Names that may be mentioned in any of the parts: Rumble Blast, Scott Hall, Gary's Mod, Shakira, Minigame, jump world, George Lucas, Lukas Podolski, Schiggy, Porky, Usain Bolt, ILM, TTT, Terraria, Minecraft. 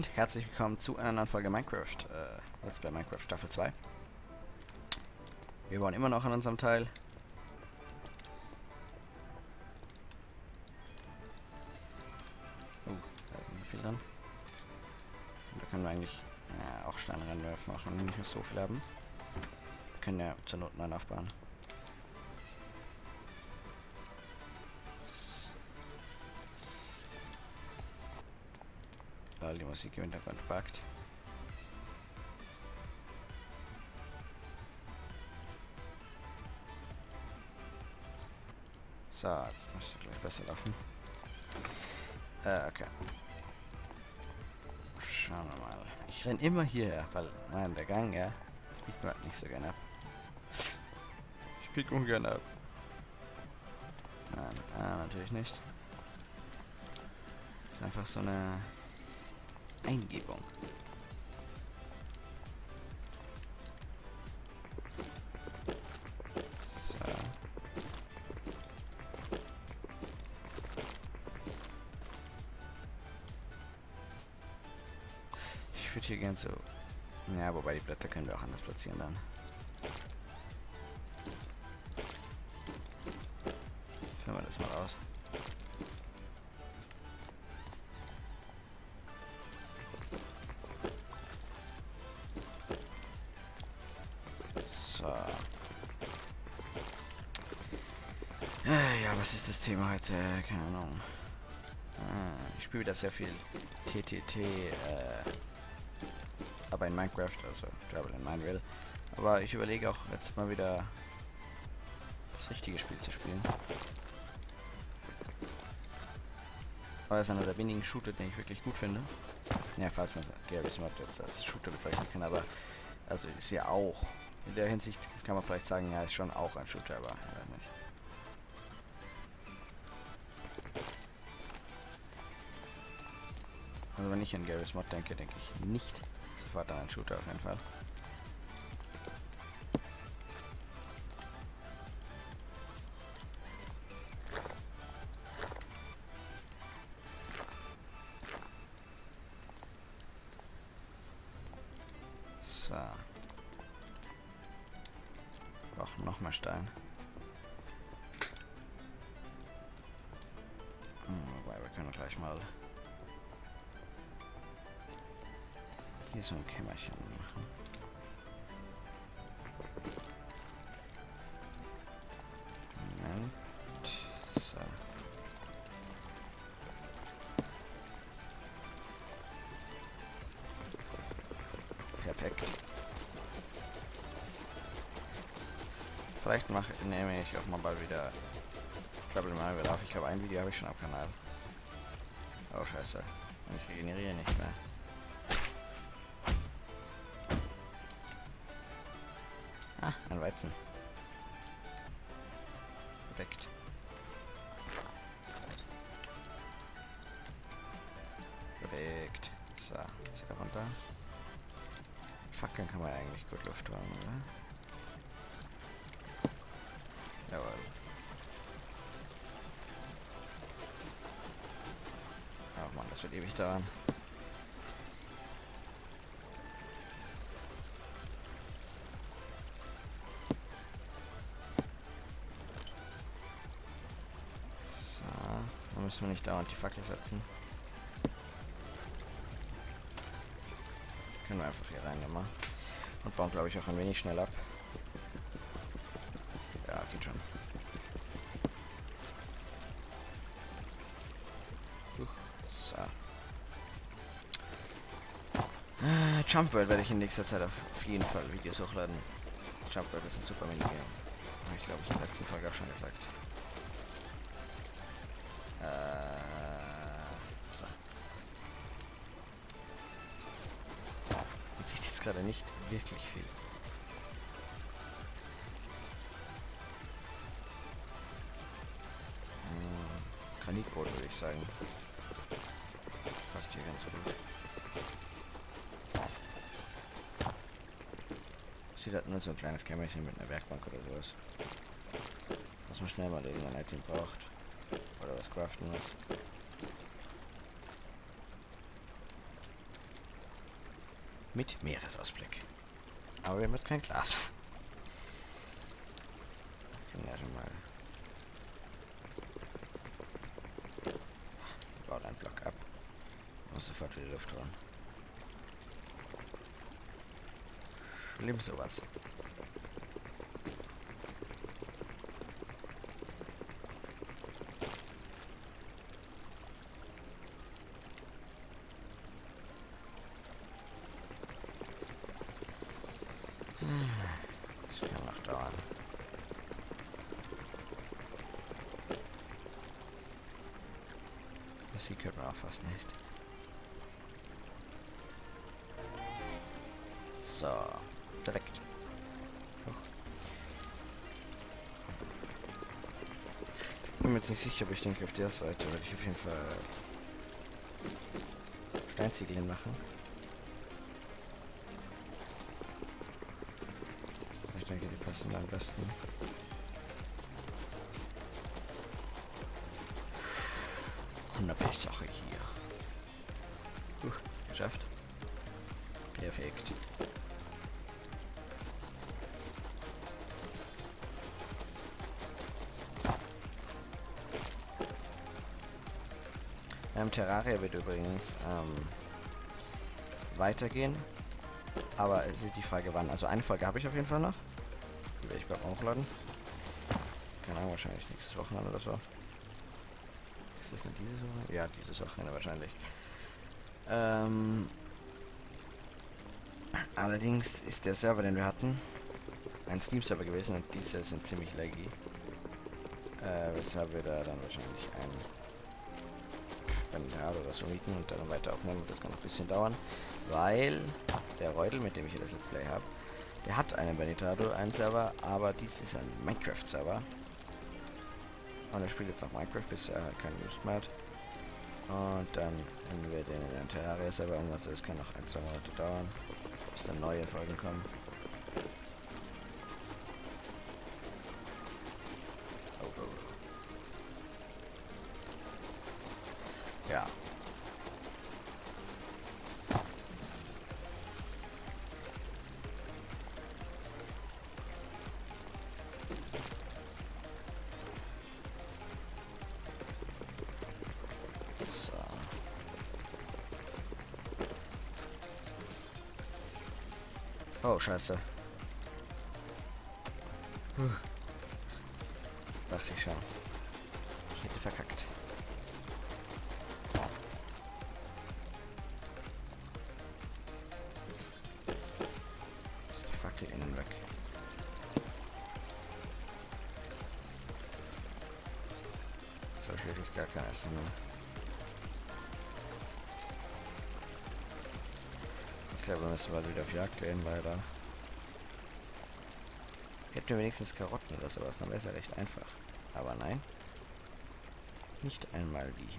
Und herzlich willkommen zu einer neuen Folge Minecraft. Let's Play Minecraft Staffel 2. Wir bauen immer noch an unserem Teil. Da ist nicht viel dran. Und da können wir eigentlich auch Steine reinwerfen, auch wenn wir nicht mehr so viel haben. Wir können ja zur Not neu aufbauen. Die Musik im Hintergrund packt. So, jetzt muss es gleich besser laufen. Okay. Schauen wir mal. Ich renne immer hierher, weil nein, der Gang, ja, biegt mir nicht so gerne ab. Ich bieg ungern ab. Nein, natürlich nicht. Das ist einfach so eine Eingebung. So. Ich würde hier gern so. Ja, wobei die Blätter können wir auch anders platzieren dann. Schauen wir das mal aus. Ja, was ist das Thema heute? Keine Ahnung. Ich spiele wieder sehr viel TTT, aber in Minecraft, also Double in Minecraft. Aber ich überlege auch jetzt mal wieder das richtige Spiel zu spielen. Aber das ist einer der wenigen Shooter, den ich wirklich gut finde. Ja, falls man Gary's Mod jetzt als Shooter bezeichnen kann, aber also ist ja auch. In der Hinsicht kann man vielleicht sagen, ja, ist schon auch ein Shooter, aber ich weiß nicht. Also wenn ich an Gary's Mod denke, denke ich nicht sofort an einen Shooter auf jeden Fall. So. Wir brauchen noch mehr Stein. Wobei, wir können gleich mal hier so ein Kämmerchen machen. Moment. So. Perfekt. Vielleicht nehme ich auch mal bald wieder Trouble mal wieder auf. Ich glaube, ein Video habe ich schon am Kanal. Oh, scheiße. Und ich regeneriere nicht mehr. Ah, ein Weizen. Perfekt. Perfekt. So, jetzt wieder runter. Mit Fackeln kann man eigentlich gut Luft holen, oder? Jawohl. Ach man, das wird ewig dauern. Müssen wir nicht dauernd die Fackel setzen. Können wir einfach hier rein immer. Und bauen, glaube ich, auch ein wenig schnell ab. Ja, geht schon. So. Jump World werde ich in nächster Zeit auf jeden Fall Videos hochladen. Jump World ist ein super Minigame. Habe ich, glaube ich, in der letzten Folge auch schon gesagt. So. Man sieht jetzt gerade nicht wirklich viel. Granitboden würde ich sagen. Passt hier ganz gut. Sieht halt nur so ein kleines Kämmerchen mit einer Werkbank oder sowas. Was man schnell mal irgendein Item braucht. Oder was craften muss. mit Meeresausblick. Aber wir haben kein Glas. Wir können ja schon mal... Ich baue einen Block ab. Ich muss sofort wieder Luft holen. Schlimm sowas. Sie können wir auch fast nicht. So, direkt. Hoch. Ich bin mir jetzt nicht sicher, aber ich denke, auf der Seite werde ich auf jeden Fall Steinziegeln machen. Ich denke, die passen am besten. Wunderbare Sache hier. Geschafft. Perfekt. Terraria wird übrigens weitergehen. Aber es ist die Frage, wann. Also eine Folge habe ich auf jeden Fall noch. Die werde ich beim Hochladen. Keine Ahnung, wahrscheinlich nächstes Wochenende oder so. Ist das nicht dieses Wochenende? Ja, dieses Wochenende wahrscheinlich. Allerdings ist der Server, den wir hatten, ein Steam-Server gewesen und diese sind ziemlich laggy. Weshalb wir da dann wahrscheinlich einen Bernard oder so mieten und dann weiter aufnehmen. Das kann ein bisschen dauern, weil der Reudel, mit dem ich hier das Let's Play habe, der hat einen Bernardo, einen Server, aber dies ist ein Minecraft-Server. Und er spielt jetzt noch Minecraft, bis er halt keine Lust mehr hat. Und dann nehmen wir den in den Terraria-Server um. Also es kann noch ein, zwei Monate dauern, bis dann neue Folgen kommen. Oh. Ja. Oh, scheiße. Das dachte ich schon. Ich hätte verkackt. Ist die Fackel innen weg. Jetzt habe ich wirklich gar kein Essen mehr. Ich glaube, wir müssen bald wieder auf Jagd gehen, leider. Hätten wir wenigstens Karotten oder sowas, dann wäre es ja recht einfach. Aber nein. Nicht einmal die.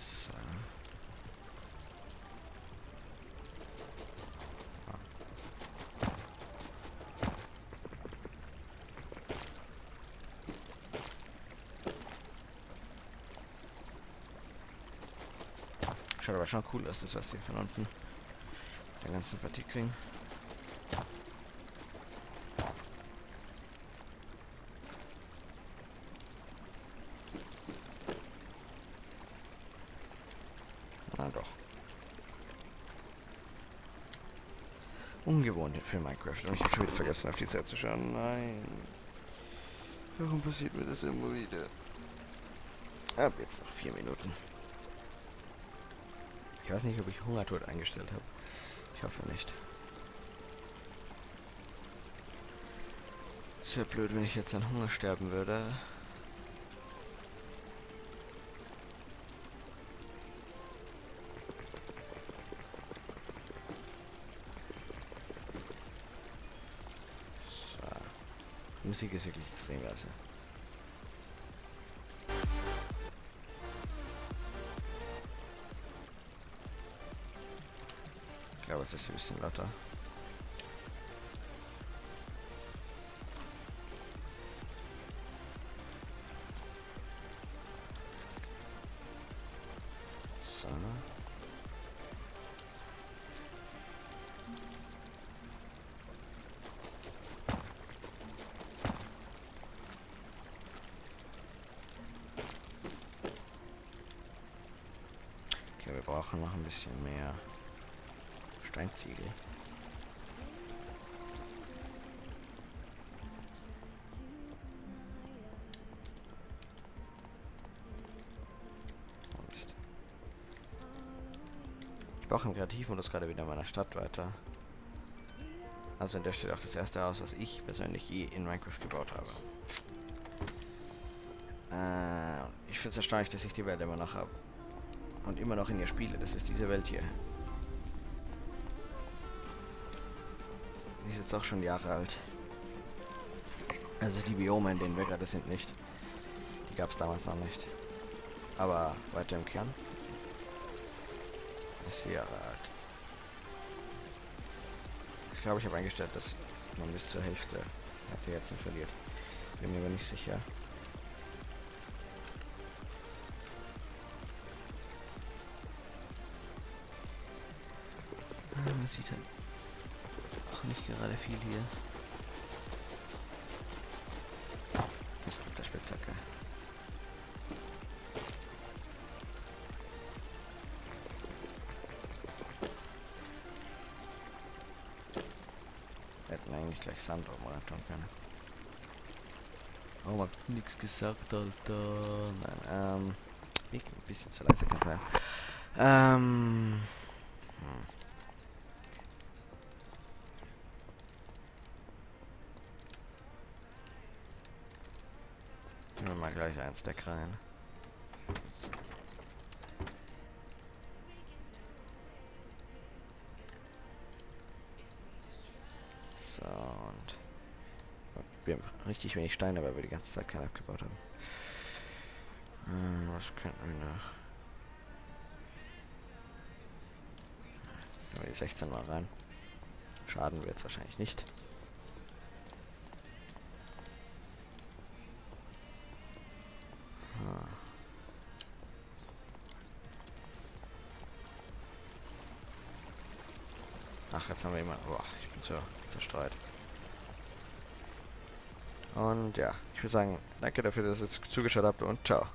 So. Schaut aber schon cool aus, das was hier von unten. Den ganzen Partikeln. Na doch. Ungewohnt für Minecraft. Und ich habe schon wieder vergessen, auf die Zeit zu schauen. Nein. Warum passiert mir das immer wieder? Ab jetzt noch 4 Minuten. Ich weiß nicht, ob ich Hungertod eingestellt habe. Ich hoffe nicht. Es wäre blöd, wenn ich jetzt an Hunger sterben würde. So. Die Musik ist wirklich extrem leise. Ich glaube, es ist ein bisschen lauter. Wasser, ne? Okay, wir brauchen noch ein bisschen mehr Steinziegel. Auch im Kreativmodus gerade wieder in meiner Stadt weiter. Also in der steht auch das erste Haus, was ich persönlich je in Minecraft gebaut habe. Ich finde es erstaunlich, dass ich die Welt immer noch habe. Und immer noch in ihr spiele. Das ist diese Welt hier. Die ist jetzt auch schon Jahre alt. Also die Biome, in denen wir gerade sind, nicht. Die gab es damals noch nicht. Aber weiter im Kern. Ist hier alt. Ich glaube, ich habe eingestellt, dass man bis zur Hälfte hat die jetzt nicht verliert. Bin mir aber nicht sicher. Man sieht halt auch nicht gerade viel hier. Das ist mit der Spitzhacke. Gleich Sand oben rein tun können. Oh, man hat nichts gesagt, Alter. Nein, ich bin ein bisschen zu leise, kann sein. Nehmen wir mal gleich ein Stack rein. Wir haben richtig wenig Steine, weil wir die ganze Zeit keinen abgebaut haben. Was könnten wir noch? Nehmen wir die 16 mal rein. Schaden wird es wahrscheinlich nicht. Ach, jetzt haben wir jemanden. Boah, ich bin so zerstreut. Und ja, ich würde sagen, danke dafür, dass ihr jetzt zugeschaut habt und ciao.